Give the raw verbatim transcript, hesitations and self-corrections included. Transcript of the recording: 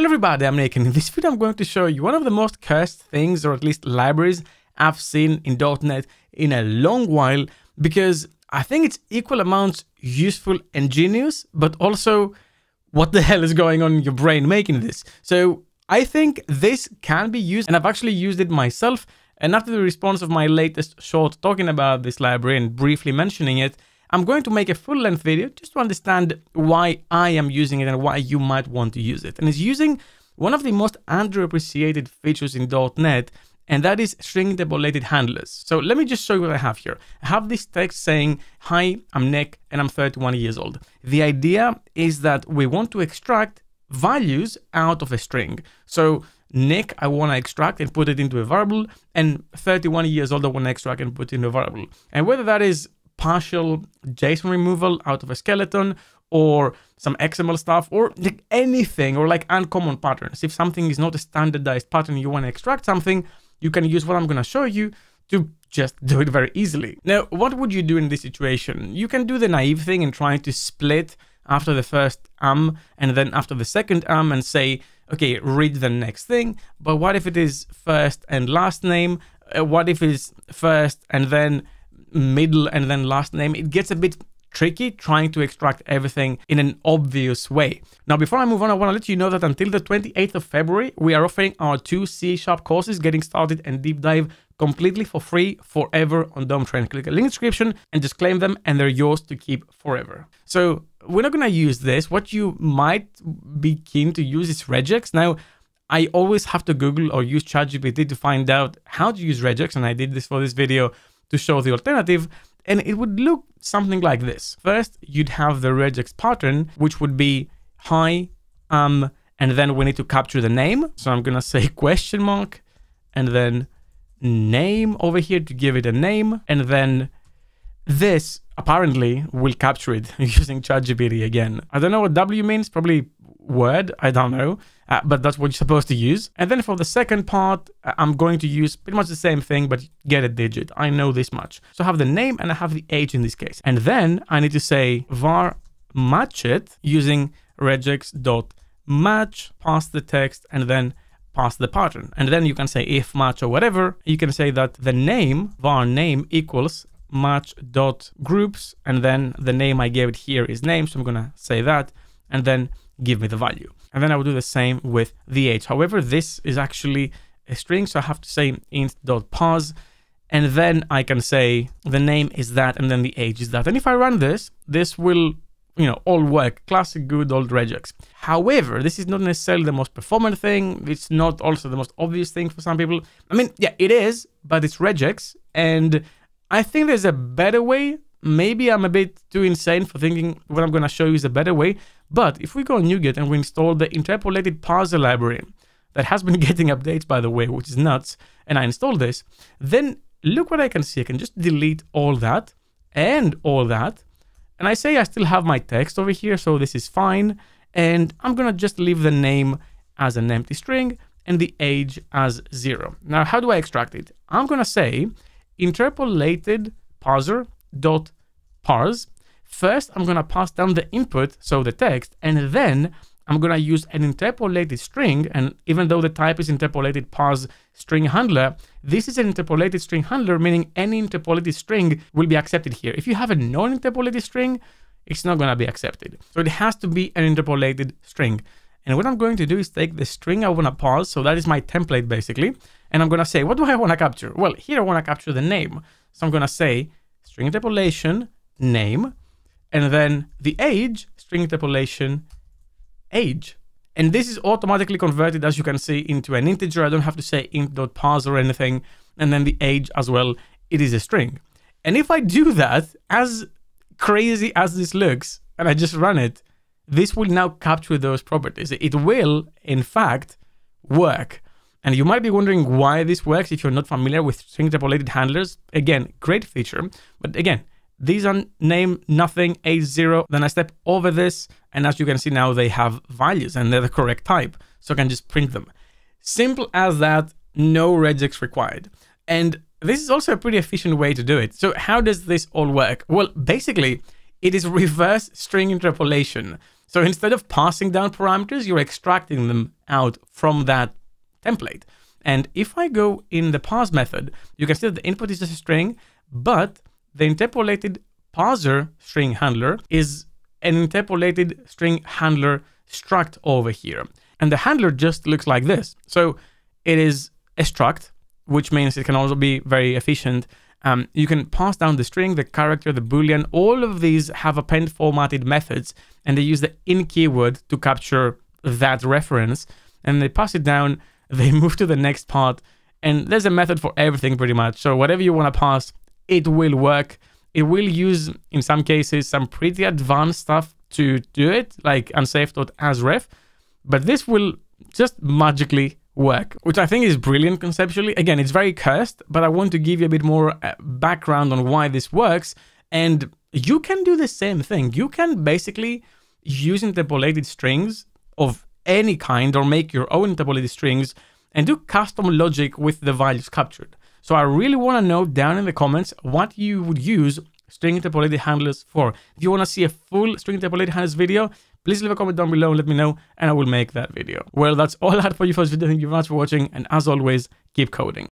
Hello everybody, I'm Nick, and in this video I'm going to show you one of the most cursed things, or at least libraries, I've seen in dot net in a long while, because I think it's equal amounts useful and genius, but also what the hell is going on in your brain making this? So I think this can be used, and I've actually used it myself, and after the response of my latest short talking about this library and briefly mentioning it, I'm going to make a full-length video just to understand why I am using it and why you might want to use it. And it's using one of the most underappreciated features in dot net, and that is string interpolated handlers. So let me just show you what I have here. I have this text saying, "Hi, I'm Nick, and I'm thirty-one years old." The idea is that we want to extract values out of a string. So Nick, I want to extract and put it into a variable, and thirty-one years old, I want to extract and put it into a variable. And whether that is partial JSON removal out of a skeleton, or some X M L stuff, or like anything, or like uncommon patterns. If something is not a standardized pattern, you want to extract something, you can use what I'm going to show you to just do it very easily. Now, what would you do in this situation? You can do the naive thing and try to split after the first um, and then after the second um, and say, okay, read the next thing. But what if it is first and last name? Uh, what if it's first and then middle and then last name? It gets a bit tricky trying to extract everything in an obvious way. Now, before I move on, I want to let you know that until the twenty-eighth of February, we are offering our two C sharp courses, Getting Started and Deep Dive, completely for free forever on Dometrain. Click the link in the description and just claim them, and they're yours to keep forever. So we're not going to use this. What you might be keen to use is regex. Now, I always have to Google or use ChatGPT to find out how to use regex, and I did this for this video to show the alternative, and it would look something like this. First, you'd have the regex pattern, which would be hi, um, and then we need to capture the name. So I'm gonna say question mark, and then name over here to give it a name. And then this apparently will capture it using ChatGPT again. I don't know what W means, probably word, I don't know, uh, but that's what you're supposed to use. And then for the second part, I'm going to use pretty much the same thing, but get a digit. I know this much. So I have the name and I have the age in this case. And then I need to say var match it using regex.match, pass the text, and then pass the pattern. And then you can say if match or whatever. You can say that the name, var name equals match.groups, and then the name I gave it here is name, so I'm gonna say that, and then give me the value. And then I will do the same with the age. However, this is actually a string, so I have to say int.parse, and then I can say the name is that, and then the age is that. And if I run this, this will, you know, all work. Classic good old regex. However, this is not necessarily the most performant thing. It's not also the most obvious thing for some people. I mean, yeah, it is, but it's regex, and I think there's a better way. Maybe I'm a bit too insane for thinking what I'm going to show you is a better way. But if we go on NuGet and we install the interpolated parser library that has been getting updates, by the way, which is nuts, and I install this, then look what I can see. I can just delete all that and all that. And I say I still have my text over here, so this is fine. And I'm going to just leave the name as an empty string and the age as zero. Now, how do I extract it? I'm going to say interpolated parser dot parse. First, I'm going to pass down the input, so the text, and then I'm going to use an interpolated string. And even though the type is interpolated parse string handler, this is an interpolated string handler, meaning any interpolated string will be accepted here. If you have a non-interpolated string, it's not going to be accepted. So it has to be an interpolated string. And what I'm going to do is take the string I want to parse, so that is my template basically, and I'm going to say, what do I want to capture? Well, here I want to capture the name. So I'm going to say string interpolation name, and then the age, string interpolation age. And this is automatically converted, as you can see, into an integer. I don't have to say int.parse or anything. And then the age as well, it is a string. And if I do that, as crazy as this looks, and I just run it, this will now capture those properties. It will, in fact, work. And you might be wondering why this works if you're not familiar with string interpolated handlers. Again, great feature. But again, these are name, nothing, age, zero. Then I step over this, and as you can see now, they have values and they're the correct type. So I can just print them. Simple as that, no regex required. And this is also a pretty efficient way to do it. So how does this all work? Well, basically, It is reverse string interpolation. So instead of passing down parameters, you're extracting them out from that template. And if I go in the parse method, you can see that the input is just a string, but the interpolated parser string handler is an interpolated string handler struct over here. And the handler just looks like this. So it is a struct, which means it can also be very efficient. Um, you can pass down the string, the character, the Boolean. All of these have append formatted methods, and they use the in keyword to capture that reference, and they pass it down. They move to the next part, and there's a method for everything pretty much. So whatever you want to pass, it will work. It will use, in some cases, some pretty advanced stuff to do it, like unsafe.asref, but this will just magically work, which I think is brilliant conceptually. Again, it's very cursed, but I want to give you a bit more background on why this works. And you can do the same thing. You can basically use interpolated strings of any kind, or make your own interpolated strings and do custom logic with the values captured. So I really want to know down in the comments what you would use string interpolated handlers for. If you want to see a full string interpolated handlers video, please leave a comment down below and let me know, and I will make that video. Well, that's all I had for you for this video. Thank you very much for watching, and as always, keep coding.